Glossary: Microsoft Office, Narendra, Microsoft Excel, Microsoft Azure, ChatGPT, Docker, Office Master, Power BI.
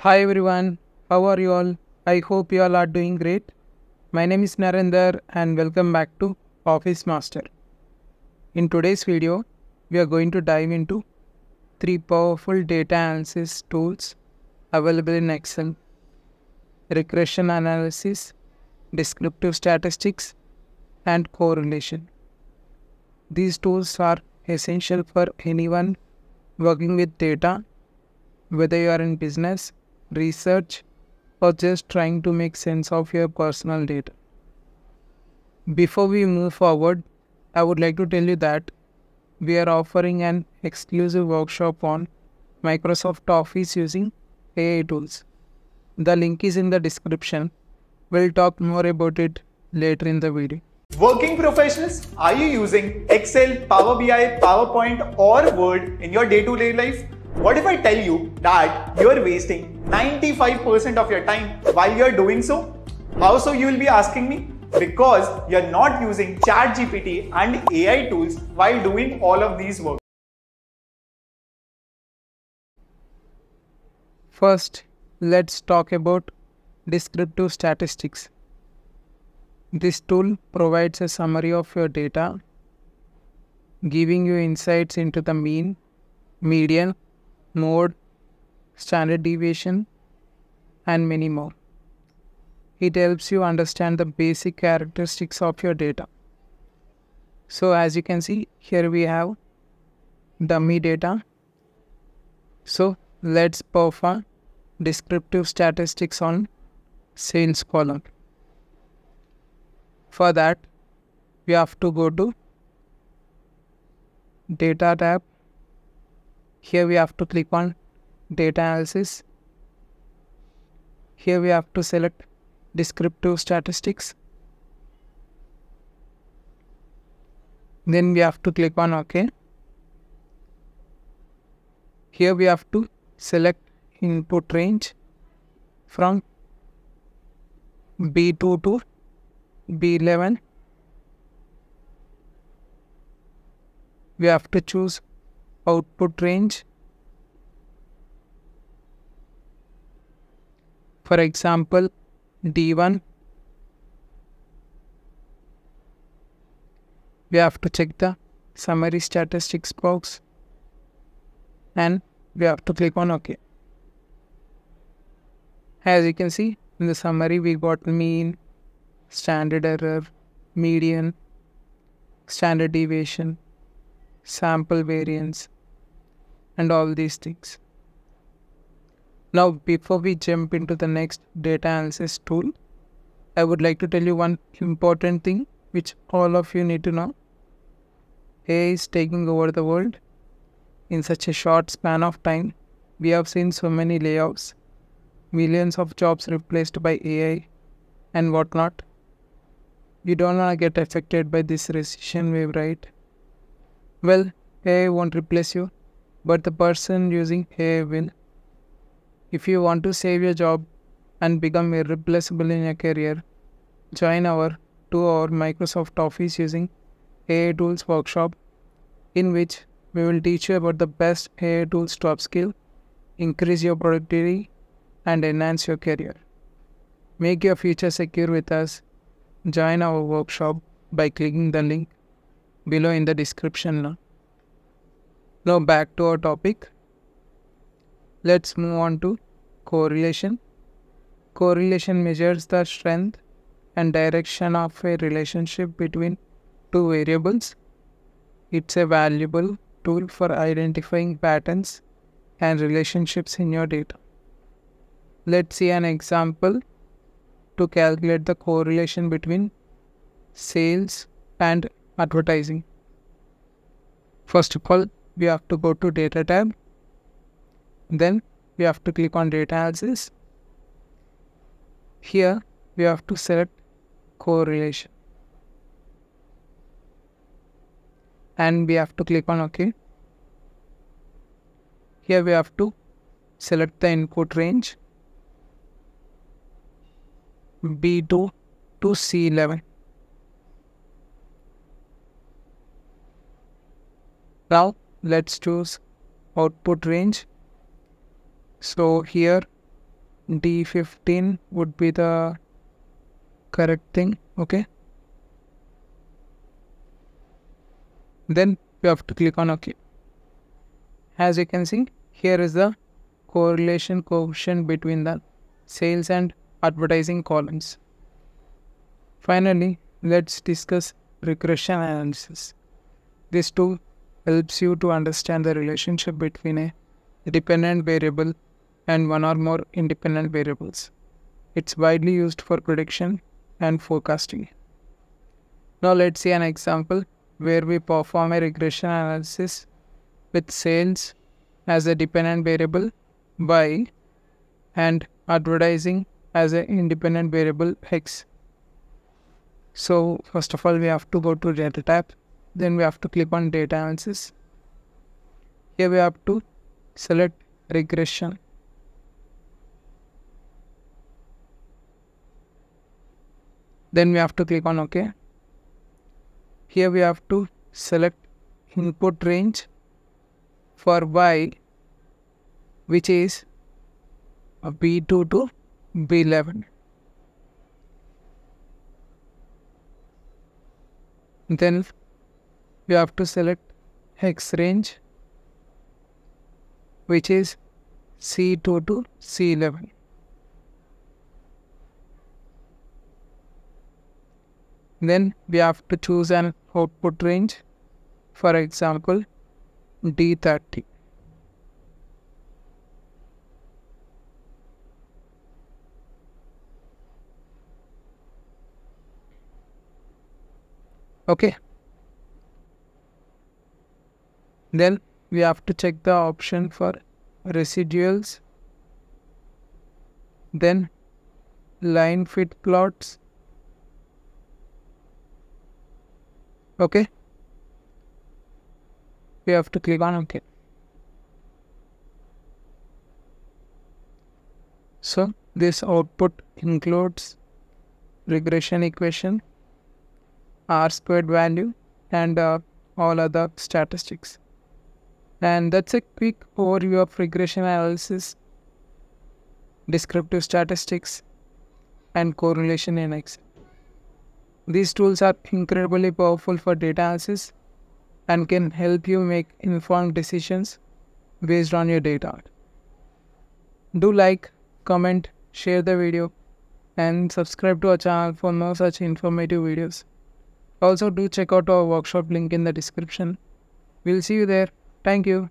Hi everyone, how are you all? I hope you all are doing great. My name is Narendra and welcome back to Office Master. In today's video, we are going to dive into 3 powerful data analysis tools available in Excel: regression analysis, descriptive statistics, and correlation. These tools are essential for anyone working with data, whether you are in business, research, or just trying to make sense of your personal data. Before we move forward, I would like to tell you that we are offering an exclusive workshop on Microsoft Office using AI tools. The link is in the description. We'll talk more about it later in the video. Working professionals, are you using Excel, Power BI, PowerPoint, or Word in your day-to-day life? What if I tell you that you're wasting 95% of your time while you're doing so? How so, you will be asking me? Because you're not using ChatGPT and AI tools while doing all of these work. First, let's talk about descriptive statistics. This tool provides a summary of your data, giving you insights into the mean, median, mode, standard deviation, and many more. It helps you understand the basic characteristics of your data. So as you can see, here we have dummy data. So let's perform descriptive statistics on sales column. For that, we have to go to data tab. Here we have to click on data analysis. Here we have to select descriptive statistics. Then we have to click on OK. Here we have to select input range from B2 to B11. We have to choose output range. For example, D1. We have to check the summary statistics box and we have to click on OK. As you can see, in the summary we got mean, standard error, median, standard deviation, sample variance, and all these things. Now, before we jump into the next data analysis tool, I would like to tell you one important thing which all of you need to know. AI is taking over the world. In such a short span of time, we have seen so many layoffs, millions of jobs replaced by AI and whatnot. You don't want to get affected by this recession wave, right? Well, AI won't replace you, but the person using AI will. If you want to save your job and become irreplaceable in your career, join our 2-hour Microsoft Office using AI tools workshop, in which we will teach you about the best AI tools to upskill, increase your productivity, and enhance your career. Make your future secure with us. Join our workshop by clicking the link below in the description now. Now back to our topic. Let's move on to correlation. Correlation measures the strength and direction of a relationship between two variables. It's a valuable tool for identifying patterns and relationships in your data. Let's see an example to calculate the correlation between sales and advertising. First of all, we have to go to data tab. Then we have to click on data analysis. Here we have to select correlation and we have to click on OK. Here we have to select the input range B2 to C11. Now let's choose output range. So here D15 would be the correct thing. Okay. Then we have to click on OK. As you can see, here is the correlation coefficient between the sales and advertising columns. Finally, let's discuss regression analysis. This tool helps you to understand the relationship between a dependent variable and one or more independent variables. It's widely used for prediction and forecasting. Now let's see an example where we perform a regression analysis with sales as a dependent variable y and advertising as an independent variable x. So first of all, we have to go to Data tab. Then we have to click on Data Analysis. Here we have to select Regression. Then we have to click on OK. Here we have to select input range for Y, which is B2 to B11. Then we have to select X range, which is C2 to C11. Then we have to choose an output range, for example, D30. Okay. Then we have to check the option for residuals, then line fit plots. Okay. We have to click on OK. So this output includes regression equation, R-squared value, and all other statistics. And that's a quick overview of regression analysis, descriptive statistics, and correlation in Excel. These tools are incredibly powerful for data analysis and can help you make informed decisions based on your data. Do like, comment, share the video, and subscribe to our channel for more such informative videos. Also, do check out our workshop link in the description. We'll see you there. Thank you.